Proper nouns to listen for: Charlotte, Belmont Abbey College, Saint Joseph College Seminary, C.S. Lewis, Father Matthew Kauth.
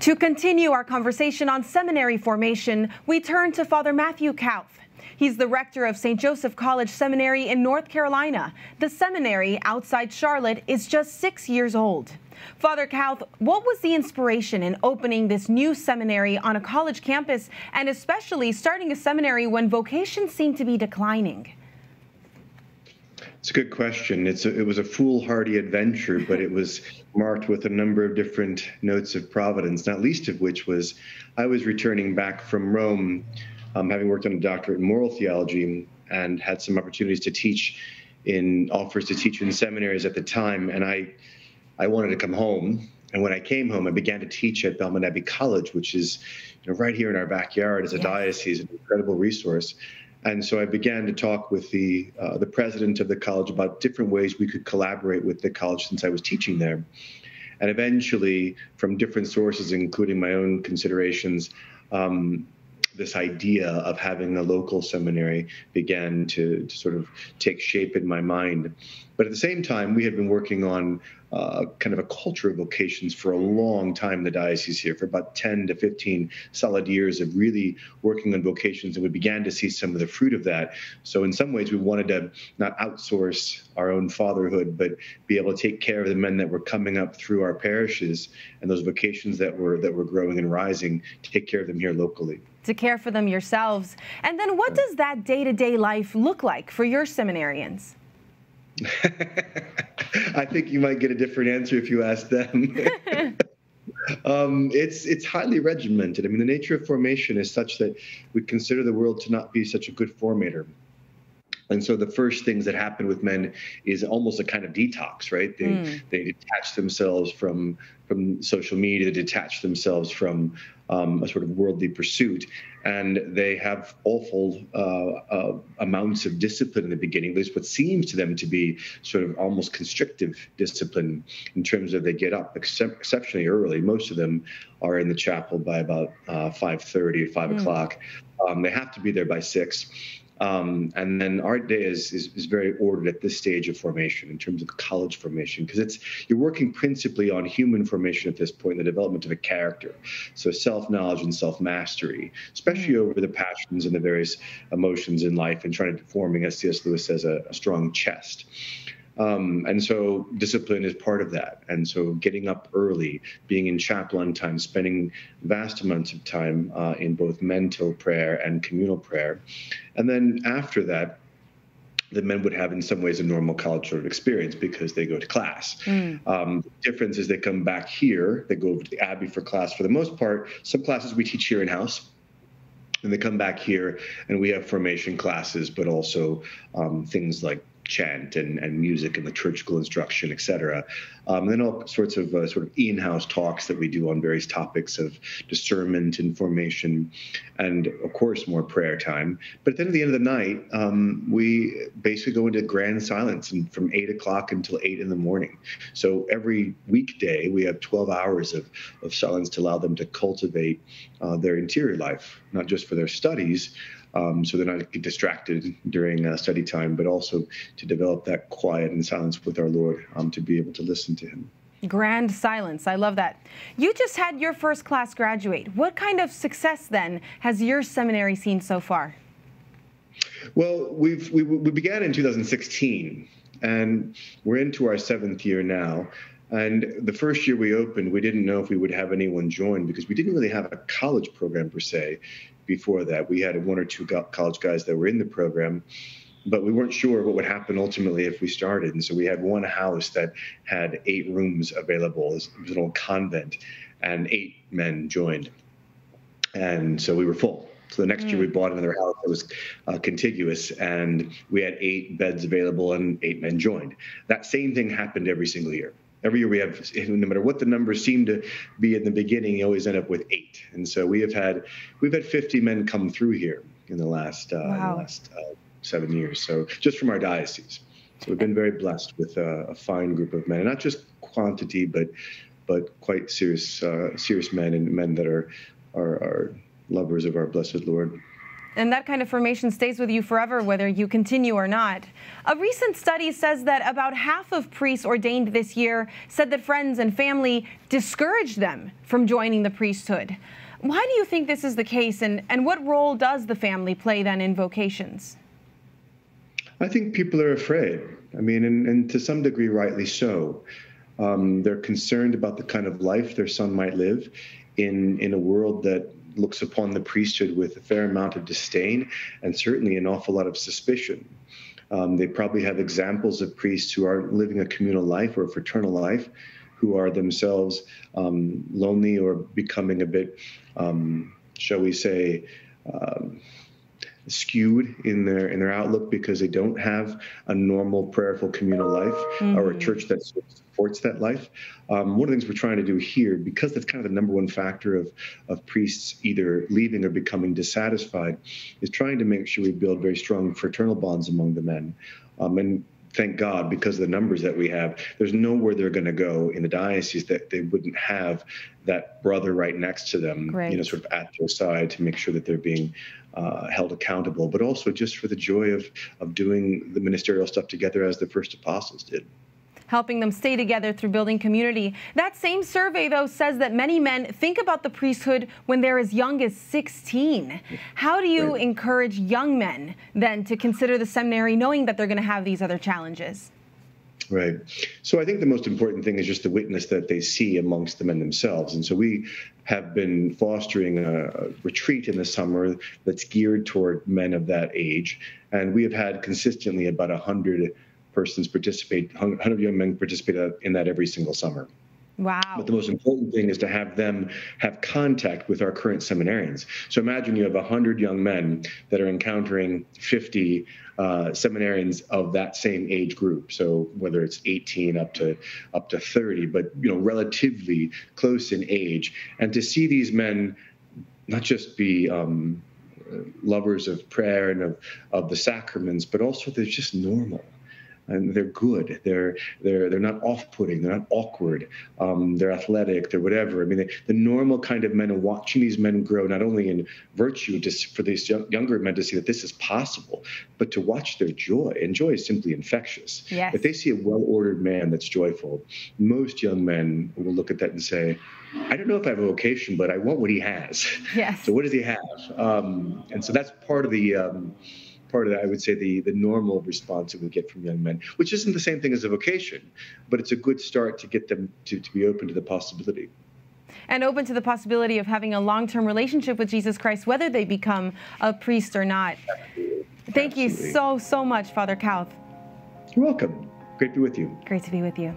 To continue our conversation on seminary formation, we turn to Father Matthew Kauth. He's the rector of Saint Joseph College Seminary in North Carolina. The seminary outside Charlotte is just 6 years old. Father Kauth, what was the inspiration in opening this new seminary on a college campus, and especially starting a seminary when vocations seem to be declining? It's a good question. It was a foolhardy adventure, but it was marked with a number of different notes of providence, not least of which was I was returning back from Rome, having worked on a doctorate in moral theology and had some opportunities to teach in offers to teach in seminaries at the time. And I wanted to come home. And when I came home, I began to teach at Belmont Abbey College, which is right here in our backyard as a diocese, an incredible resource. And so I began to talk with the president of the college about different ways we could collaborate with the college since I was teaching there. And eventually, from different sources, including my own considerations, this idea of having a local seminary began to sort of take shape in my mind. But at the same time, we had been working on kind of a culture of vocations for a long time in the diocese here, for about 10 to 15 solid years of really working on vocations, and we began to see some of the fruit of that. So in some ways, we wanted to not outsource our own fatherhood, but be able to take care of the men that were coming up through our parishes and those vocations that were growing and rising, to take care of them here locally. To care for them yourselves. And then what does that day-to-day life look like for your seminarians? I think you might get a different answer if you ask them. It's highly regimented. I mean, the nature of formation is such that we consider the world to not be such a good formator. And so the first things that happen with men is almost a kind of detox, right? They detach themselves from social media, they detach themselves from a sort of worldly pursuit. And they have awful amounts of discipline in the beginning, at least what seems to them to be sort of almost constrictive discipline, in terms of they get up exceptionally early. Most of them are in the chapel by about 5:30, 5 o'clock. They have to be there by 6. And then our day is very ordered at this stage of formation in terms of college formation, because you're working principally on human formation at this point, the development of a character. So self-knowledge and self-mastery, especially over the passions and the various emotions in life, and trying to forming, as C.S. Lewis says, a strong chest. And so discipline is part of that. And so getting up early, being in chapel on time, spending vast amounts of time in both mental prayer and communal prayer. And then after that, the men would have in some ways a normal college sort of experience, because they go to class. The difference is they come back here, they go over to the Abbey for class for the most part. Some classes we teach here in-house. And they come back here and we have formation classes, but also things like chant and music and liturgical instruction, etc. And then all sorts of in-house talks that we do on various topics of discernment and formation, and of course more prayer time. But then at the end of the night, we basically go into grand silence, and from 8 o'clock until 8 in the morning. So every weekday we have 12 hours of silence to allow them to cultivate their interior life, not just for their studies, so they're not distracted during study time, but also to develop that quiet and silence with our Lord, to be able to listen to him. Grand silence. I love that. You just had your first class graduate. What kind of success, then, has your seminary seen so far? Well, we began in 2016, and we're into our 7th year now. And the first year we opened, we didn't know if we would have anyone join, because we didn't really have a college program, per se. Before that, we had 1 or 2 college guys that were in the program, but we weren't sure what would happen ultimately if we started. And so we had one house that had 8 rooms available. It was an old convent, and 8 men joined. And so we were full. So the next year we bought another house that was contiguous, and we had 8 beds available, and 8 men joined. That same thing happened every single year. Every year we have, no matter what the numbers seem to be in the beginning, you always end up with 8. And so we've had 50 men come through here in the last, in the last 7 years. So just from our diocese. So we've been very blessed with a fine group of men, and not just quantity, but quite serious men, and men that are lovers of our blessed Lord. And that kind of formation stays with you forever, whether you continue or not. A recent study says that about half of priests ordained this year said that friends and family discouraged them from joining the priesthood. Why do you think this is the case, and what role does the family play then in vocations? I think people are afraid. I mean, and to some degree, rightly so. They're concerned about the kind of life their son might live in a world that looks upon the priesthood with a fair amount of disdain and certainly an awful lot of suspicion. They probably have examples of priests who aren't living a communal life or a fraternal life, who are themselves lonely or becoming a bit, shall we say, skewed in their outlook because they don't have a normal prayerful communal life or a church that supports that life. One of the things we're trying to do here, because that's kind of the number one factor of priests either leaving or becoming dissatisfied, is trying to make sure we build very strong fraternal bonds among the men. And thank God, because of the numbers that we have, there's nowhere they're going to go in the diocese that they wouldn't have that brother right next to them, you know, sort of at their side to make sure that they're being held accountable, but also just for the joy of doing the ministerial stuff together as the first apostles did. Helping them stay together through building community. That same survey, though, says that many men think about the priesthood when they're as young as 16. How do you encourage young men, then, to consider the seminary knowing that they're going to have these other challenges? Right. So I think the most important thing is just the witness that they see amongst the men themselves. And so we have been fostering a retreat in the summer that's geared toward men of that age. And we have had consistently about 100 persons participate, 100 young men participate in that every single summer. Wow. But the most important thing is to have them have contact with our current seminarians. So imagine you have 100 young men that are encountering 50 seminarians of that same age group. So whether it's 18 up to 30, but you know, relatively close in age, and to see these men not just be lovers of prayer and of the sacraments, but also they're just normal. And they're good. They're not off-putting. They're not awkward. They're athletic. They're whatever. I mean, the normal kind of men, and watching these men grow, not only in virtue, just for these younger men to see that this is possible, but to watch their joy. And joy is simply infectious. Yes. If they see a well-ordered man that's joyful, most young men will look at that and say, I don't know if I have a vocation, but I want what he has. Yes. So what does he have? And so that's part of that, I would say, the normal response that we get from young men, which isn't the same thing as a vocation, but it's a good start to get them to be open to the possibility. And open to the possibility of having a long-term relationship with Jesus Christ, whether they become a priest or not. Absolutely. Thank you so, so much, Father Kauth. You're welcome. Great to be with you. Great to be with you.